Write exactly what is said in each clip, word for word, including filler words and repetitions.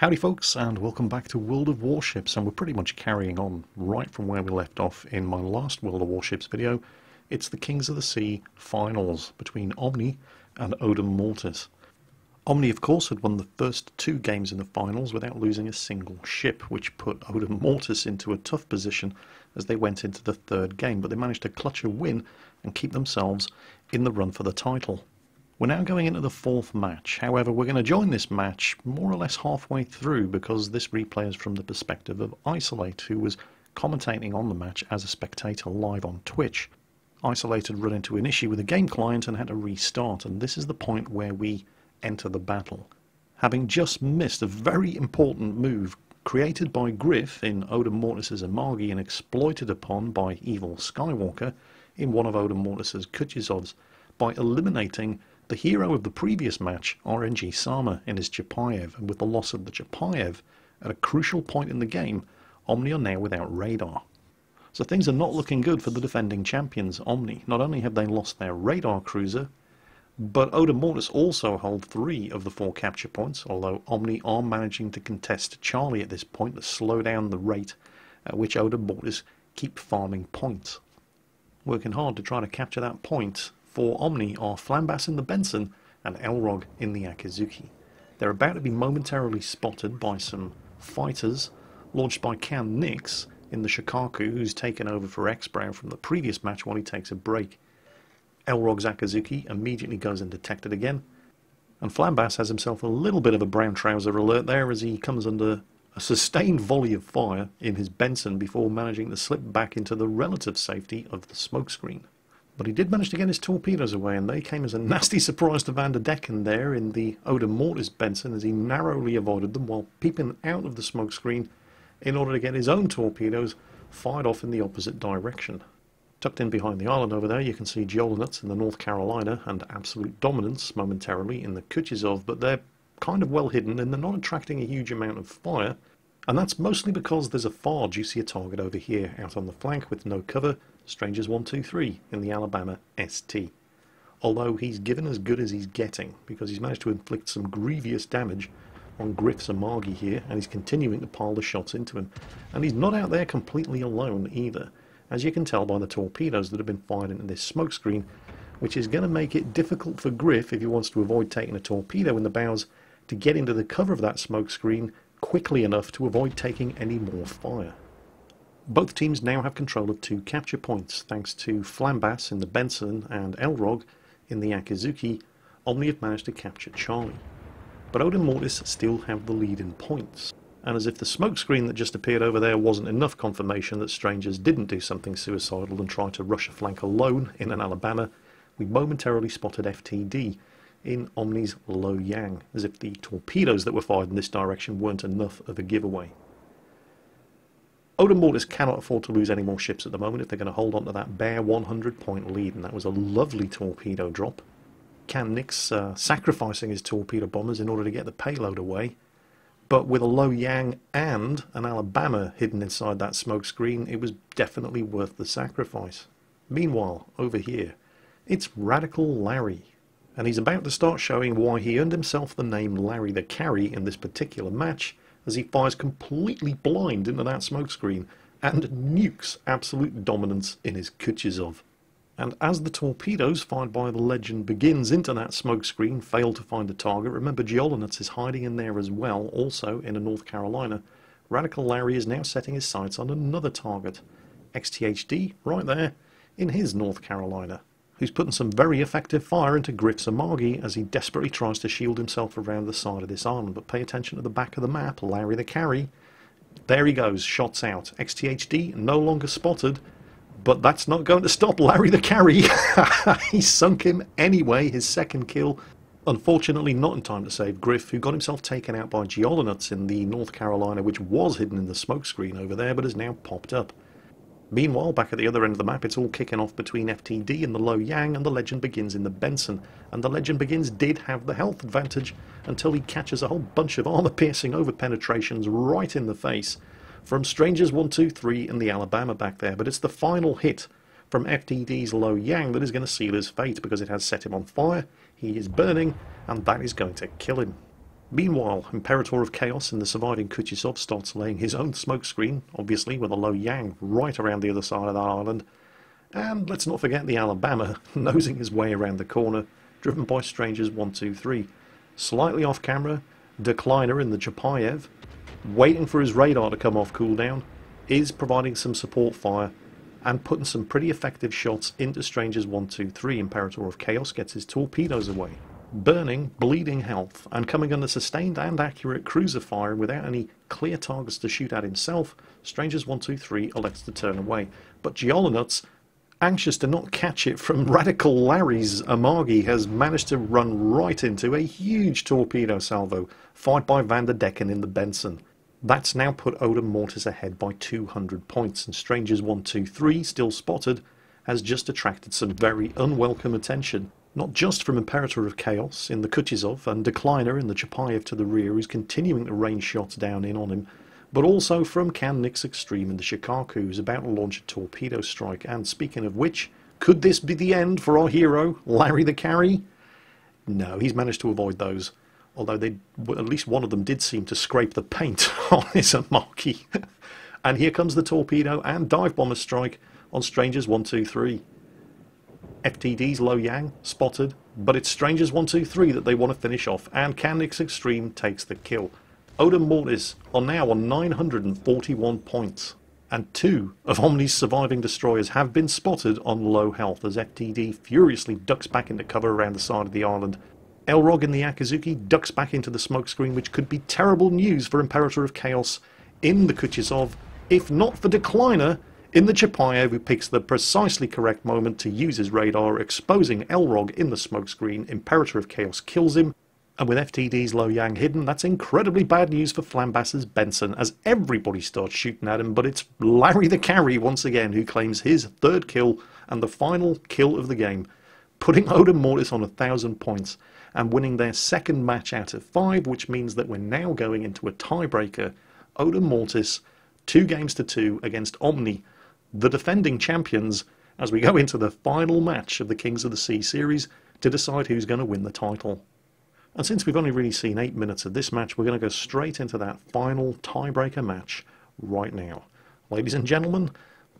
Howdy folks, and welcome back to World of Warships, and we're pretty much carrying on right from where we left off in my last World of Warships video. It's the Kings of the Sea finals between Omni and Odem Mortis. Omni, of course, had won the first two games in the finals without losing a single ship, which put Odem Mortis into a tough position as they went into the third game, but they managed to clutch a win and keep themselves in the run for the title. We're now going into the fourth match. However, we're going to join this match more or less halfway through because this replay is from the perspective of Isolate, who was commentating on the match as a spectator live on Twitch. Isolate had run into an issue with a game client and had to restart, and this is the point where we enter the battle. Having just missed a very important move created by Griff in Odem Mortis' Amagi and exploited upon by Evil Skywalker in one of Odem Mortis' Kuchisovs by eliminating the hero of the previous match, R N G Sama, in his Chapayev, and with the loss of the Chapayev at a crucial point in the game, Omni are now without radar. So things are not looking good for the defending champions, Omni. Not only have they lost their radar cruiser, but Odem Mortis also hold three of the four capture points, although Omni are managing to contest Charlie at this point to slow down the rate at which Odem Mortis keep farming points. Working hard to try to capture that point for Omni are Flambass in the Benson and Elrog in the Akizuki. They're about to be momentarily spotted by some fighters launched by Kan Nicks in the Shokaku, who's taken over for X-Brow from the previous match while he takes a break. Elrog's Akizuki immediately goes undetected again, and Flambass has himself a little bit of a brown trouser alert there as he comes under a sustained volley of fire in his Benson before managing to slip back into the relative safety of the smokescreen. But he did manage to get his torpedoes away, and they came as a nasty surprise to Vanderdecken there in the Odem Mortis Benson as he narrowly avoided them while peeping out of the smokescreen in order to get his own torpedoes fired off in the opposite direction. Tucked in behind the island over there, you can see Geolinitz in the North Carolina and Absolute Dominance momentarily in the Kuchisov, but they're kind of well hidden and they're not attracting a huge amount of fire, and that's mostly because there's a far juicier target over here out on the flank with no cover, Strangers one two three in the Alabama S T. Although he's given as good as he's getting, because he's managed to inflict some grievous damage on Griff's Amagi here, and he's continuing to pile the shots into him. And he's not out there completely alone either, as you can tell by the torpedoes that have been fired into this smokescreen, which is going to make it difficult for Griff, if he wants to avoid taking a torpedo in the bows, to get into the cover of that smokescreen quickly enough to avoid taking any more fire. Both teams now have control of two capture points, thanks to Flambass in the Benson and Elrog in the Akizuki. Omni have managed to capture Charlie. But Odem Mortis still have the lead in points, and as if the smokescreen that just appeared over there wasn't enough confirmation that Strangers didn't do something suicidal and try to rush a flank alone in an Alabama, we momentarily spotted F T D in Omni's Lo Yang, as if the torpedoes that were fired in this direction weren't enough of a giveaway. Odem Mortis cannot afford to lose any more ships at the moment if they're going to hold on to that bare one hundred point lead, and that was a lovely torpedo drop. Kan Nicks uh, sacrificing his torpedo bombers in order to get the payload away, but with a Lo Yang and an Alabama hidden inside that smokescreen, it was definitely worth the sacrifice. Meanwhile, over here, it's Radical Larry, and he's about to start showing why he earned himself the name Larry the Carry in this particular match, as he fires completely blind into that smokescreen and nukes Absolute Dominance in his Kuchizov. And as the torpedoes fired by the legend begins into that smokescreen fail to find a target, remember Geolinitz is hiding in there as well, also in a North Carolina, Radical Larry is now setting his sights on another target, X T H D, right there, in his North Carolina, who's putting some very effective fire into Griff's Amagi as he desperately tries to shield himself around the side of this island. But pay attention to the back of the map, Larry the Carry. There he goes, shots out. X T H D no longer spotted, but that's not going to stop Larry the Carry. He sunk him anyway, his second kill. Unfortunately not in time to save Griff, who got himself taken out by Geolinuts in the North Carolina, which was hidden in the smokescreen over there, but has now popped up. Meanwhile, back at the other end of the map, it's all kicking off between F T D and the Lo Yang, and the legend begins in the Benson. And the legend begins did have the health advantage until he catches a whole bunch of armor-piercing over-penetrations right in the face from Strangers one two three and the Alabama back there. But it's the final hit from F T D's Lo Yang that is going to seal his fate, because it has set him on fire, he is burning, and that is going to kill him. Meanwhile, Imperator of Chaos and the surviving Kuchisov starts laying his own smokescreen, obviously with a Lo Yang right around the other side of that island. And let's not forget the Alabama, nosing his way around the corner, driven by Strangers one two three. Slightly off camera, Decliner in the Chapayev, waiting for his radar to come off cooldown, is providing some support fire and putting some pretty effective shots into Strangers one two three. Imperator of Chaos gets his torpedoes away, burning, bleeding health, and coming under sustained and accurate cruiser fire without any clear targets to shoot at himself. Strangers one two three elects to turn away, but Geolinitz, anxious to not catch it from Radical Larry's Amagi, has managed to run right into a huge torpedo salvo fired by Vanderdecken in the Benson. That's now put Odem Mortis ahead by two hundred points, and Strangers one two three, still spotted, has just attracted some very unwelcome attention. Not just from Imperator of Chaos in the Kuchizov and Decliner in the Chapayev to the rear, who's continuing to rain shots down in on him, but also from Kan Nicks Extreme and the Shokaku, who's about to launch a torpedo strike. And speaking of which, could this be the end for our hero, Larry the Carry? No, he's managed to avoid those, although they, at least one of them did seem to scrape the paint on his Amagi. And here comes the torpedo and dive bomber strike on Strangers one two three. F T D's Lo Yang spotted, but it's Strangers one two three that they want to finish off, and Kan Nicks Extreme takes the kill. Odem Mortis are now on nine hundred forty-one points, and two of Omni's surviving destroyers have been spotted on low health as F T D furiously ducks back into cover around the side of the island. Elrog in the Akizuki ducks back into the smoke screen, which could be terrible news for Imperator of Chaos in the Kuchisov, if not for Decliner in the Chapayev, who picks the precisely correct moment to use his radar, exposing Elrog in the smokescreen. Imperator of Chaos kills him, and with F T D's Lo Yang hidden, that's incredibly bad news for Flambass's Benson, as everybody starts shooting at him, but it's Larry the Carry once again who claims his third kill, and the final kill of the game, putting Odem Mortis on a thousand points, and winning their second match out of five, which means that we're now going into a tiebreaker. Odem Mortis, two games to two against Omni, the defending champions, as we go into the final match of the Kings of the Sea series to decide who's going to win the title. And since we've only really seen eight minutes of this match, we're going to go straight into that final tiebreaker match right now. Ladies and gentlemen,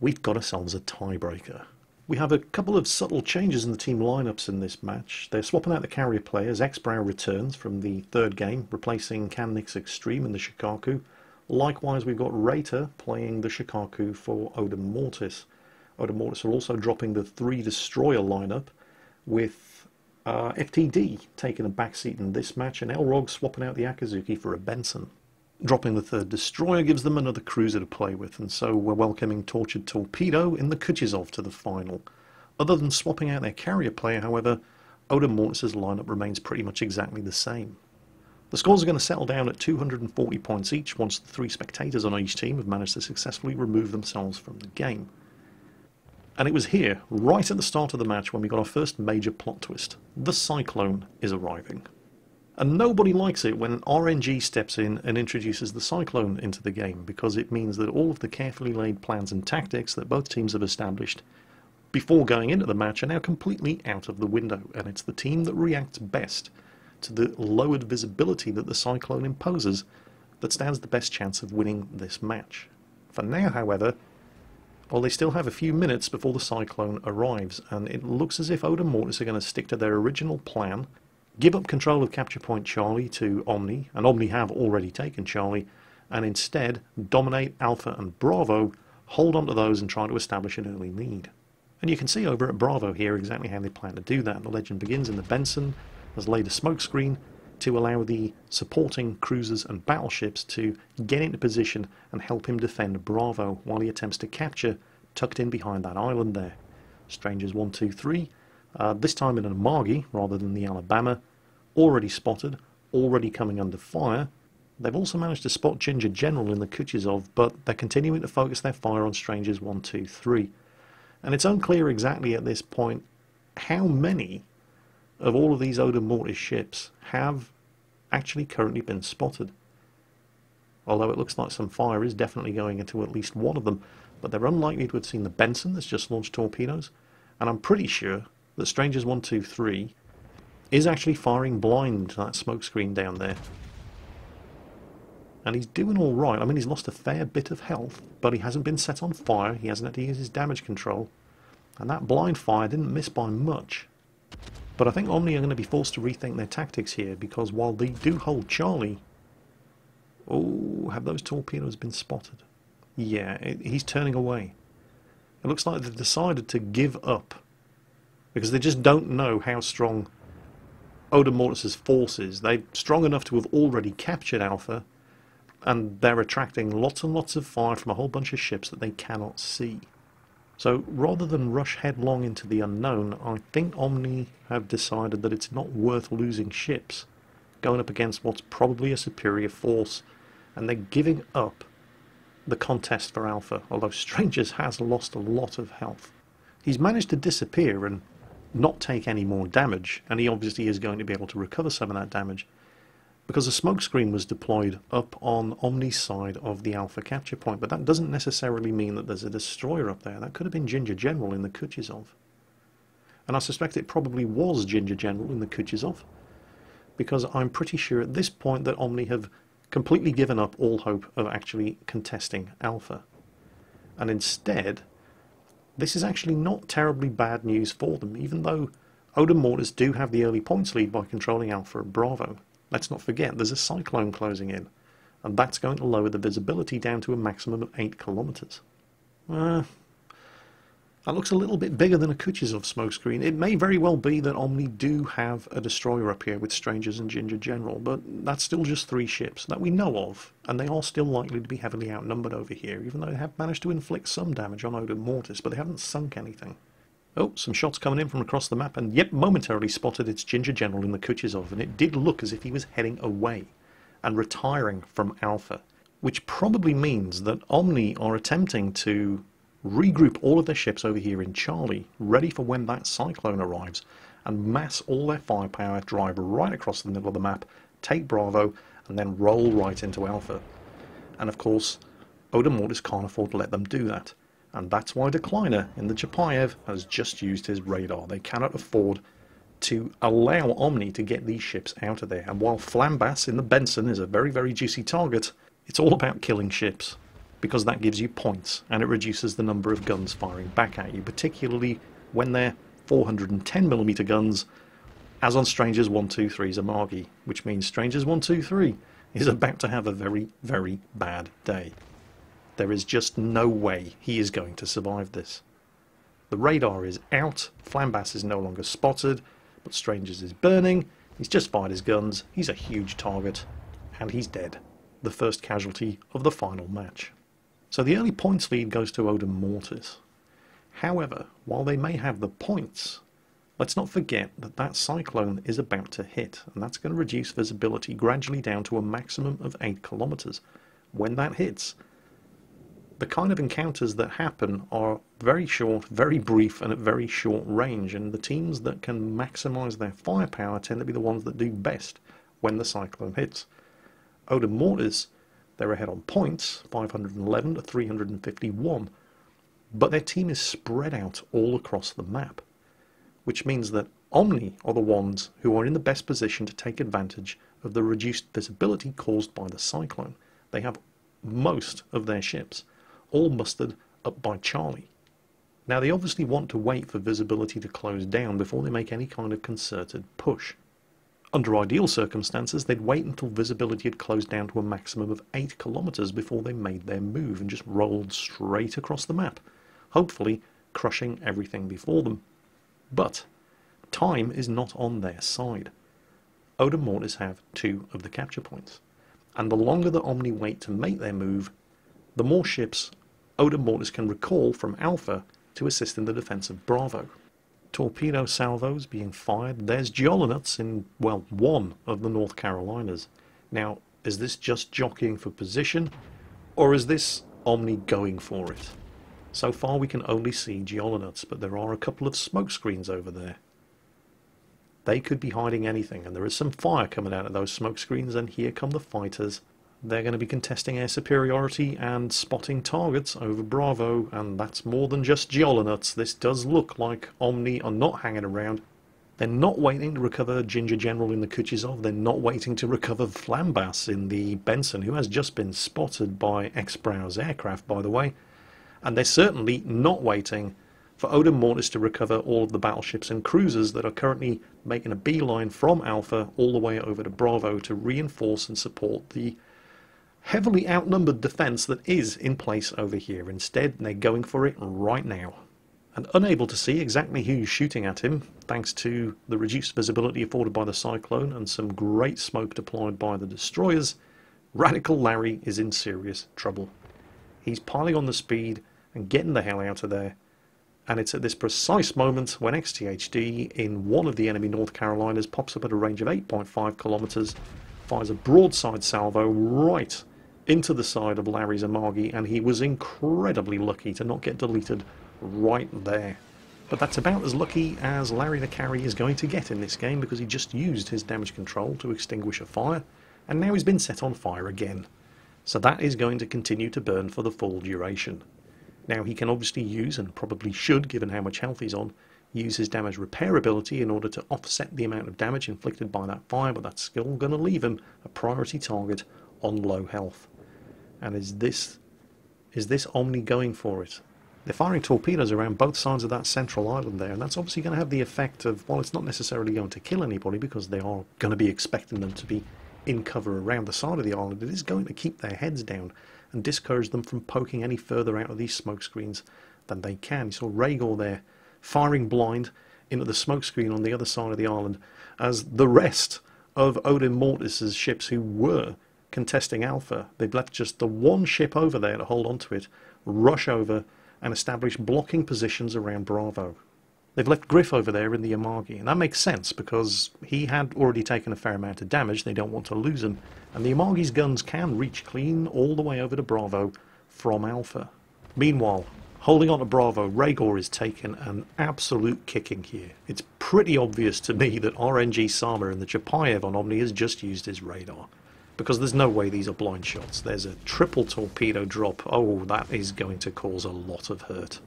we've got ourselves a tiebreaker. We have a couple of subtle changes in the team lineups in this match. They're swapping out the carrier players. X-Brow returns from the third game, replacing Kan Nicks Extreme and the Shokaku. Likewise, we've got Rater playing the Shokaku for Odem Mortis. Odem Mortis are also dropping the three destroyer lineup, with uh, F T D taking a backseat in this match, and Elrog swapping out the Akizuki for a Benson. Dropping the third destroyer gives them another cruiser to play with, and so we're welcoming Tortured Torpedo in the Kuchizov to the final. Other than swapping out their carrier player, however, Odem Mortis' lineup remains pretty much exactly the same. The scores are going to settle down at two hundred forty points each once the three spectators on each team have managed to successfully remove themselves from the game. And it was here, right at the start of the match, when we got our first major plot twist. The Cyclone is arriving. And nobody likes it when R N G steps in and introduces the Cyclone into the game, because it means that all of the carefully laid plans and tactics that both teams have established before going into the match are now completely out of the window, and it's the team that reacts best to the lowered visibility that the Cyclone imposes that stands the best chance of winning this match. For now, however, well, they still have a few minutes before the Cyclone arrives, and it looks as if Odem Mortis are going to stick to their original plan, give up control of Capture Point Charlie to Omni, and Omni have already taken Charlie, and instead dominate Alpha and Bravo, hold on to those and try to establish an early lead. And you can see over at Bravo here exactly how they plan to do that. The legend begins in the Benson, has laid a smokescreen to allow the supporting cruisers and battleships to get into position and help him defend Bravo while he attempts to capture tucked in behind that island there. Strangers one two three, uh, this time in an Amagi rather than the Alabama, already spotted, already coming under fire. They've also managed to spot Ginger General in the Kuchizov, but they're continuing to focus their fire on Strangers one two three. And it's unclear exactly at this point how many of all of these Odem Mortis ships have actually currently been spotted. Although it looks like some fire is definitely going into at least one of them, but they're unlikely to have seen the Benson that's just launched torpedoes, and I'm pretty sure that Strangers one two three is actually firing blind to that smokescreen down there. and he's doing all right. I mean, he's lost a fair bit of health, but he hasn't been set on fire. He hasn't had to use his damage control, and that blind fire didn't miss by much. But I think Omni are going to be forced to rethink their tactics here, because while they do hold Charlie... Oh, have those torpedoes been spotted? Yeah, it, he's turning away. It looks like they've decided to give up, because they just don't know how strong Odem Mortis' force is. They're strong enough to have already captured Alpha, and they're attracting lots and lots of fire from a whole bunch of ships that they cannot see. So rather than rush headlong into the unknown, I think Omni have decided that it's not worth losing ships going up against what's probably a superior force, and they're giving up the contest for Alpha, although Strangers has lost a lot of health. He's managed to disappear and not take any more damage, and he obviously is going to be able to recover some of that damage, because a smoke screen was deployed up on Omni's side of the Alpha capture point. But that doesn't necessarily mean that there's a destroyer up there. That could have been Ginger General in the Kuchisov, and I suspect it probably was Ginger General in the Kuchisov, because I'm pretty sure at this point that Omni have completely given up all hope of actually contesting Alpha. And instead, this is actually not terribly bad news for them, even though Odem Mortis do have the early points lead by controlling Alpha and Bravo. Let's not forget, there's a cyclone closing in, and that's going to lower the visibility down to a maximum of eight kilometers. Uh, that looks a little bit bigger than a Kuchisov smokescreen. It may very well be that Omni do have a destroyer up here with Strangers and Ginger General, but that's still just three ships that we know of, and they are still likely to be heavily outnumbered over here, even though they have managed to inflict some damage on Odem Mortis, but they haven't sunk anything. Oh, some shots coming in from across the map, and yep, momentarily spotted its Ginger General in the Kuchisov, and it did look as if he was heading away and retiring from Alpha, which probably means that Omni are attempting to regroup all of their ships over here in Charlie, ready for when that cyclone arrives, and mass all their firepower, drive right across the middle of the map, take Bravo, and then roll right into Alpha. And of course, Odem Mortis can't afford to let them do that. And that's why Decliner in the Chapayev has just used his radar. They cannot afford to allow Omni to get these ships out of there. And while Flambass in the Benson is a very, very juicy target, it's all about killing ships, because that gives you points and it reduces the number of guns firing back at you, particularly when they're four hundred ten millimeter guns, as on Strangers one two three's Amagi, which means Strangers one two three is about to have a very, very bad day. There is just no way he is going to survive this. The radar is out, Flambass is no longer spotted, but Strangers is burning, he's just fired his guns, he's a huge target, and he's dead. The first casualty of the final match. So the early points lead goes to Odem Mortis. However, while they may have the points, let's not forget that that cyclone is about to hit, and that's going to reduce visibility gradually down to a maximum of eight kilometers. When that hits, the kind of encounters that happen are very short, very brief, and at very short range, and the teams that can maximise their firepower tend to be the ones that do best when the cyclone hits. Odem Mortis, they're ahead on points, five hundred eleven to three hundred fifty-one, but their team is spread out all across the map, which means that Omni are the ones who are in the best position to take advantage of the reduced visibility caused by the cyclone. They have most of their ships, all mustered up by Charlie. Now they obviously want to wait for visibility to close down before they make any kind of concerted push. Under ideal circumstances, they'd wait until visibility had closed down to a maximum of eight kilometers before they made their move and just rolled straight across the map, hopefully crushing everything before them. But time is not on their side. Odem Mortis have two of the capture points, and the longer the Omni wait to make their move, the more ships Odem Mortis can recall from Alpha to assist in the defence of Bravo. Torpedo salvos being fired. There's Geolinitz in, well, one of the North Carolinas. Now, is this just jockeying for position, or is this Omni going for it? So far we can only see Geolinitz, but there are a couple of smoke screens over there. They could be hiding anything, and there is some fire coming out of those smoke screens, and here come the fighters. They're going to be contesting air superiority and spotting targets over Bravo, and that's more than just Geolinuts. This does look like Omni are not hanging around. They're not waiting to recover Ginger General in the Kuchisov. They're not waiting to recover Flambass in the Benson, who has just been spotted by X-Brow's aircraft, by the way. And they're certainly not waiting for Odem Mortis to recover all of the battleships and cruisers that are currently making a beeline from Alpha all the way over to Bravo to reinforce and support the heavily outnumbered defence that is in place over here. Instead, they're going for it right now. And unable to see exactly who's shooting at him, thanks to the reduced visibility afforded by the Cyclone and some great smoke deployed by the destroyers, Radical Larry is in serious trouble. He's piling on the speed and getting the hell out of there. And it's at this precise moment when X T H D in one of the enemy North Carolinas pops up at a range of eight point five kilometers, fires a broadside salvo right into the side of Larry's Amagi, and he was incredibly lucky to not get deleted right there. But that's about as lucky as Larry the Carry is going to get in this game, because he just used his damage control to extinguish a fire, and now he's been set on fire again. So that is going to continue to burn for the full duration. Now he can obviously use, and probably should given how much health he's on, use his damage repair ability in order to offset the amount of damage inflicted by that fire, but that's still going to leave him a priority target on low health. And is this, is this Omni going for it? They're firing torpedoes around both sides of that central island there, and that's obviously going to have the effect of, well, it's not necessarily going to kill anybody because they are going to be expecting them to be in cover around the side of the island. It is going to keep their heads down and discourage them from poking any further out of these smoke screens than they can. You saw Rhaegor there firing blind into the smoke screen on the other side of the island as the rest of Odem Mortis' ships who were contesting Alpha, they've left just the one ship over there to hold onto it, rush over and establish blocking positions around Bravo. They've left Griff over there in the Amagi, and that makes sense because he had already taken a fair amount of damage. They don't want to lose him, and the Amagi's guns can reach clean all the way over to Bravo from Alpha. Meanwhile, holding on to Bravo, Rhaegor is taking an absolute kicking here. It's pretty obvious to me that R N G Sama and the Chapayev on Omni has just used his radar, because there's no way these are blind shots. There's a triple torpedo drop. Oh, that is going to cause a lot of hurt.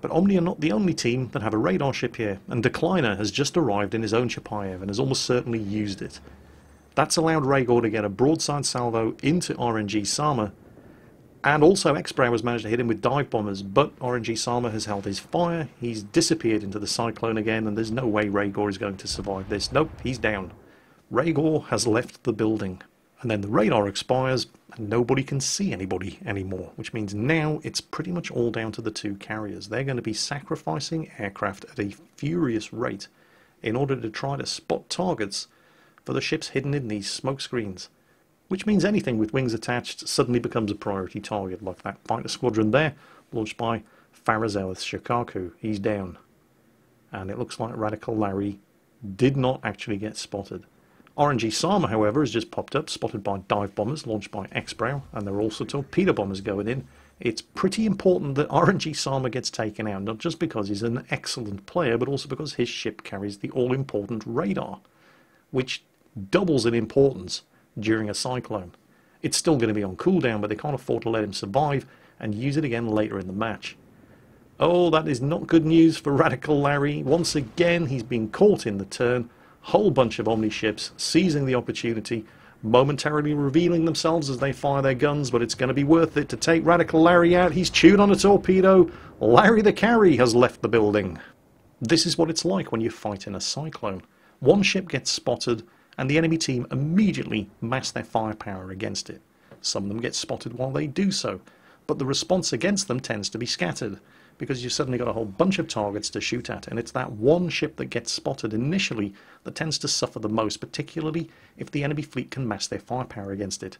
But Omni are not the only team that have a radar ship here, and Decliner has just arrived in his own Chapayev and has almost certainly used it. That's allowed Rhaegor to get a broadside salvo into R N G Sama, and also X-Brow has managed to hit him with dive bombers, but R N G Sama has held his fire, he's disappeared into the Cyclone again, and there's no way Rhaegor is going to survive this. Nope, he's down. Rhaegor has left the building, and then the radar expires, and nobody can see anybody anymore, which means now it's pretty much all down to the two carriers. They're going to be sacrificing aircraft at a furious rate in order to try to spot targets for the ships hidden in these smoke screens, which means anything with wings attached suddenly becomes a priority target, like that fighter squadron there, launched by Farazel's Shokaku. He's down. And it looks like Radical Larry did not actually get spotted. R N G Sama, however, has just popped up, spotted by dive bombers launched by X-Brow, and there are also torpedo bombers going in. It's pretty important that R N G Sama gets taken out, not just because he's an excellent player, but also because his ship carries the all-important radar, which doubles in importance during a cyclone. It's still going to be on cooldown, but they can't afford to let him survive and use it again later in the match. Oh, that is not good news for Radical Larry. Once again, he's been caught in the turn. Whole bunch of Omni ships seizing the opportunity, momentarily revealing themselves as they fire their guns, but it's going to be worth it to take Radical Larry out. He's chewed on a torpedo. Larry the Carry has left the building. This is what it's like when you fight in a cyclone. One ship gets spotted and the enemy team immediately mass their firepower against it. Some of them get spotted while they do so, but the response against them tends to be scattered, because you've suddenly got a whole bunch of targets to shoot at, and it's that one ship that gets spotted initially that tends to suffer the most, particularly if the enemy fleet can mass their firepower against it.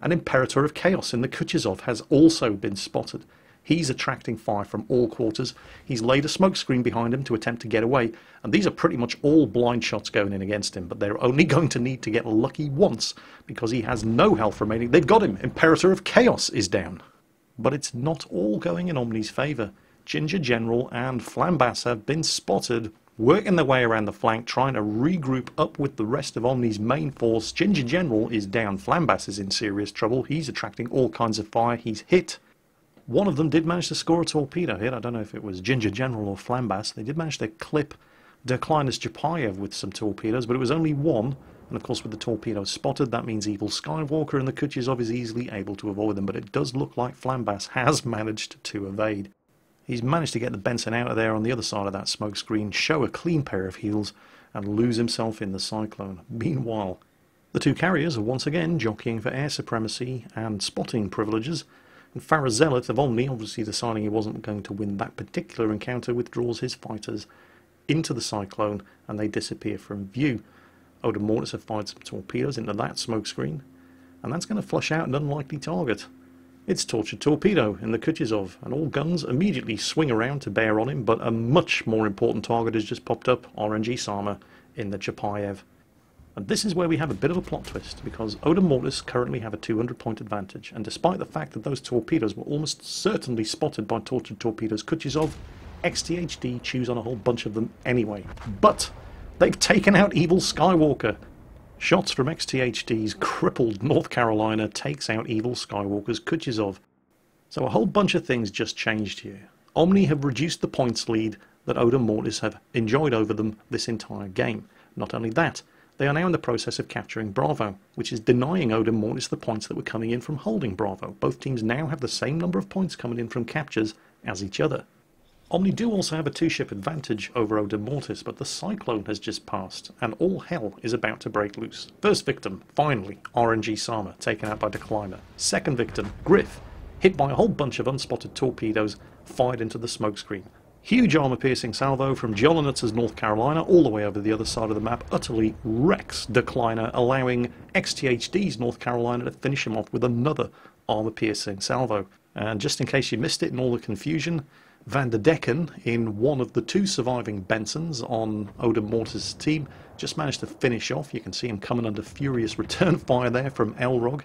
An Imperator of Chaos in the Kuchizov has also been spotted. He's attracting fire from all quarters. He's laid a smoke screen behind him to attempt to get away, and these are pretty much all blind shots going in against him, but they're only going to need to get lucky once, because he has no health remaining. They've got him. Imperator of Chaos is down. But it's not all going in Omni's favour. Ginger General and Flambass have been spotted working their way around the flank, trying to regroup up with the rest of Omni's main force. Ginger General is down. Flambass is in serious trouble. He's attracting all kinds of fire. He's hit. One of them did manage to score a torpedo hit. I don't know if it was Ginger General or Flambass. They did manage to clip Decliner's Chapayev with some torpedoes, but it was only one, and of course with the torpedoes spotted, that means Evil Skywalker and the Kuchisov is easily able to avoid them, but it does look like Flambass has managed to evade. He's managed to get the Benson out of there on the other side of that smoke screen, show a clean pair of heels, and lose himself in the cyclone. Meanwhile, the two carriers are once again jockeying for air supremacy and spotting privileges, and Farazelith of Omni, obviously deciding he wasn't going to win that particular encounter, withdraws his fighters into the cyclone and they disappear from view. Odem Mortis have fired some torpedoes into that smoke screen, and that's going to flush out an unlikely target. It's Tortured Torpedo in the Kuchisov, and all guns immediately swing around to bear on him, but a much more important target has just popped up, R N G Sama in the Chapayev. And this is where we have a bit of a plot twist, because Odem Mortis currently have a two hundred point advantage, and despite the fact that those torpedoes were almost certainly spotted by Tortured Torpedo's Kuchisov, X T H D chews on a whole bunch of them anyway. But they've taken out Evil Skywalker! Shots from X T H D's crippled North Carolina takes out Evil Skywalker's Kuchisov. So a whole bunch of things just changed here. Omni have reduced the points lead that Odem Mortis have enjoyed over them this entire game. Not only that, they are now in the process of capturing Bravo, which is denying Odem Mortis the points that were coming in from holding Bravo. Both teams now have the same number of points coming in from captures as each other. Omni do also have a two-ship advantage over Odem Mortis, but the cyclone has just passed, and all hell is about to break loose. First victim, finally, R N G Sama, taken out by Decliner. Second victim, Griff, hit by a whole bunch of unspotted torpedoes fired into the smokescreen. Huge armor-piercing salvo from Geolinitz as North Carolina, all the way over the other side of the map, utterly wrecks Decliner, allowing X T H D's North Carolina to finish him off with another armor-piercing salvo. And just in case you missed it in all the confusion, Vanderdecken, in one of the two surviving Bensons on Odem Mortis' team, just managed to finish off. You can see him coming under furious return fire there from Elrog,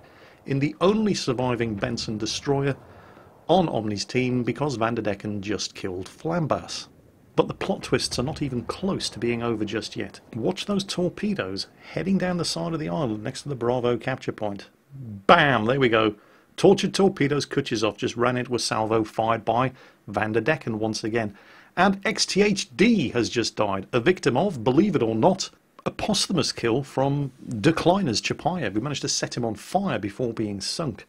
in the only surviving Benson destroyer on Omni's team, because Vanderdecken just killed Flambass. But the plot twists are not even close to being over just yet. Watch those torpedoes heading down the side of the island next to the Bravo capture point. Bam! There we go. Tortured Torpedoes Kuchisov just ran into a salvo fired by Vanderdecken once again. And X T H D has just died, a victim of, believe it or not, a posthumous kill from Decliner's Chapayev, who managed to set him on fire before being sunk.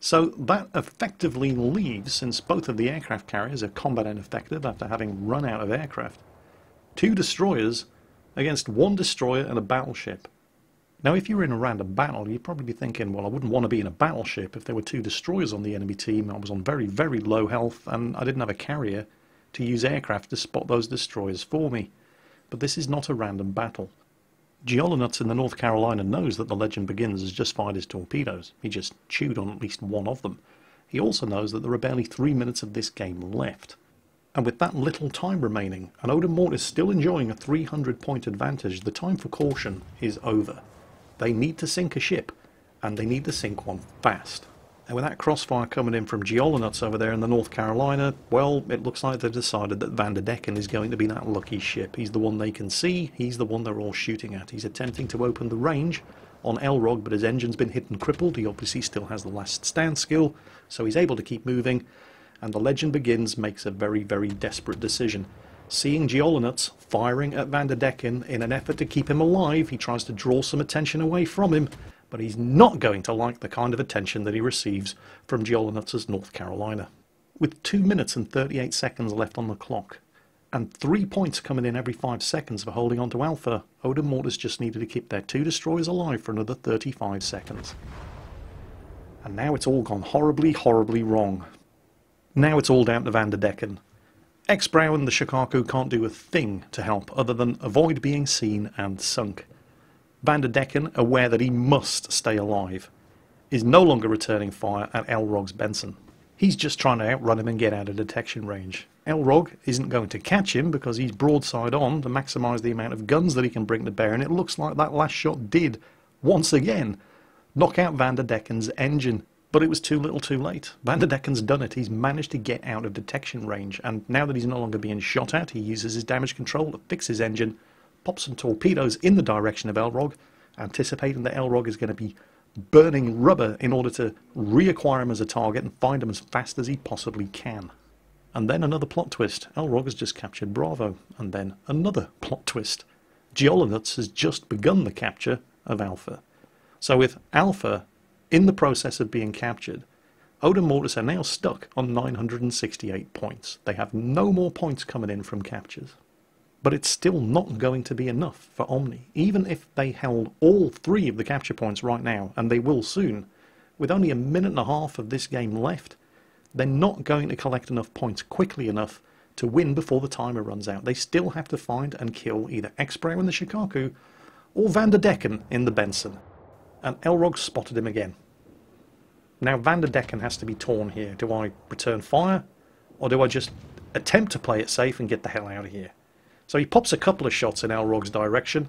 So that effectively leaves, since both of the aircraft carriers are combat ineffective after having run out of aircraft, two destroyers against one destroyer and a battleship. Now, if you were in a random battle, you'd probably be thinking, well, I wouldn't want to be in a battleship if there were two destroyers on the enemy team. I was on very, very low health, and I didn't have a carrier to use aircraft to spot those destroyers for me. But this is not a random battle. Geolinitz in the North Carolina knows that the Legend Begins has just fired his torpedoes. He just chewed on at least one of them. He also knows that there are barely three minutes of this game left. And with that little time remaining, and Odem Mortis still enjoying a three hundred point advantage, the time for caution is over. They need to sink a ship, and they need to sink one fast. And with that crossfire coming in from Geolinitz over there in the North Carolina, well, it looks like they've decided that Vanderdecken is going to be that lucky ship. He's the one they can see, he's the one they're all shooting at. He's attempting to open the range on Elrog, but his engine's been hit and crippled. He obviously still has the last stand skill, so he's able to keep moving. And the Legend Begins makes a very, very desperate decision. Seeing Geolinitz firing at Vanderdecken in an effort to keep him alive, he tries to draw some attention away from him, but he's not going to like the kind of attention that he receives from Geolinitz's North Carolina. With two minutes and thirty-eight seconds left on the clock, and three points coming in every five seconds for holding on to Alpha, Odem Mortis just needed to keep their two destroyers alive for another thirty-five seconds. And now it's all gone horribly, horribly wrong. Now it's all down to Vanderdecken. X-Brow and the Shokaku can't do a thing to help other than avoid being seen and sunk. Vanderdecken, aware that he must stay alive, is no longer returning fire at Elrog's Benson. He's just trying to outrun him and get out of detection range. Elrog isn't going to catch him because he's broadside on to maximise the amount of guns that he can bring to bear, and it looks like that last shot did, once again, knock out Vanderdecken's engine. But it was too little too late. Vanderdecken's done it. He's managed to get out of detection range, and now that he's no longer being shot at, he uses his damage control to fix his engine, pops some torpedoes in the direction of Elrog, anticipating that Elrog is going to be burning rubber in order to reacquire him as a target and find him as fast as he possibly can. And then another plot twist. Elrog has just captured Bravo. And then another plot twist. Geolinitz has just begun the capture of Alpha. So with Alpha in the process of being captured, Odem Mortis are now stuck on nine hundred sixty-eight points. They have no more points coming in from captures. But it's still not going to be enough for Omni, even if they held all three of the capture points right now, and they will soon. With only a minute and a half of this game left, they're not going to collect enough points quickly enough to win before the timer runs out. They still have to find and kill either X-Prayer in the Shokaku or Vanderdecken in the Benson. And Elrog spotted him again. Now Vanderdecken has to be torn here. Do I return fire, or do I just attempt to play it safe and get the hell out of here? So he pops a couple of shots in Elrog's direction,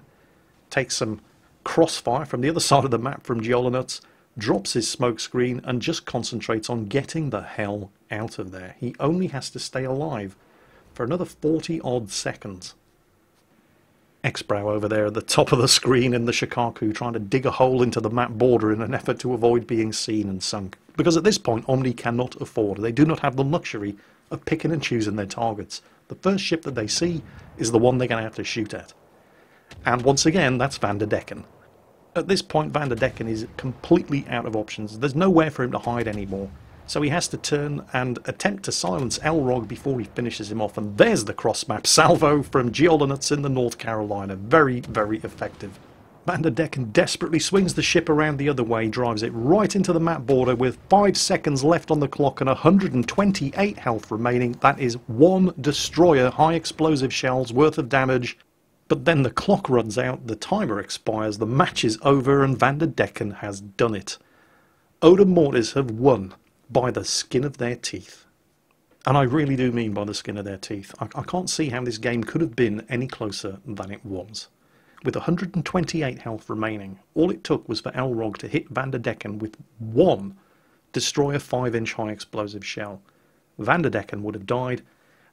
takes some crossfire from the other side of the map from Geolinitz, drops his smoke screen and just concentrates on getting the hell out of there. He only has to stay alive for another forty odd seconds. X-Brow over there at the top of the screen in the Shokaku, trying to dig a hole into the map border in an effort to avoid being seen and sunk. Because at this point Omni cannot afford, they do not have the luxury of picking and choosing their targets. The first ship that they see is the one they're going to have to shoot at. And once again, that's Vanderdecken. At this point Vanderdecken is completely out of options. There's nowhere for him to hide anymore. So he has to turn and attempt to silence Elrog before he finishes him off. And there's the cross-map salvo from Geolinitz in the North Carolina. Very, very effective. Vanderdecken desperately swings the ship around the other way, drives it right into the map border with five seconds left on the clock and one hundred twenty-eight health remaining. That is one destroyer, high explosive shells worth of damage. But then the clock runs out, the timer expires, the match is over, and Vanderdecken has done it. Odem Mortis have won. By the skin of their teeth. And I really do mean by the skin of their teeth. I, I can't see how this game could have been any closer than it was. With one hundred twenty-eight health remaining, all it took was for Elrog to hit Vanderdecken with one destroyer five inch high explosive shell. Vanderdecken would have died,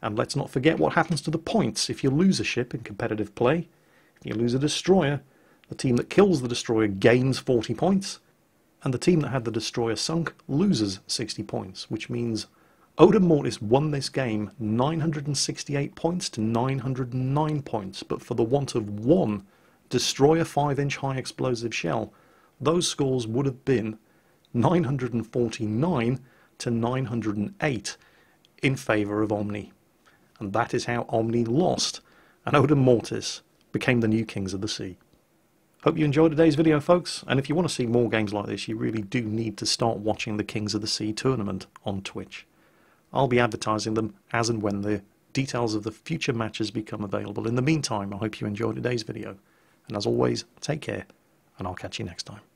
and let's not forget what happens to the points if you lose a ship in competitive play. If you lose a destroyer, the team that kills the destroyer gains forty points, and the team that had the destroyer sunk loses sixty points, which means Odem Mortis won this game nine hundred sixty-eight points to nine hundred nine points, but for the want of one destroyer five inch high explosive shell, those scores would have been nine hundred forty-nine to nine hundred eight in favour of Omni. And that is how Omni lost, and Odem Mortis became the new Kings of the Sea. Hope you enjoyed today's video, folks, and if you want to see more games like this, you really do need to start watching the Kings of the Sea tournament on Twitch. I'll be advertising them as and when the details of the future matches become available. In the meantime, I hope you enjoyed today's video, and as always, take care, and I'll catch you next time.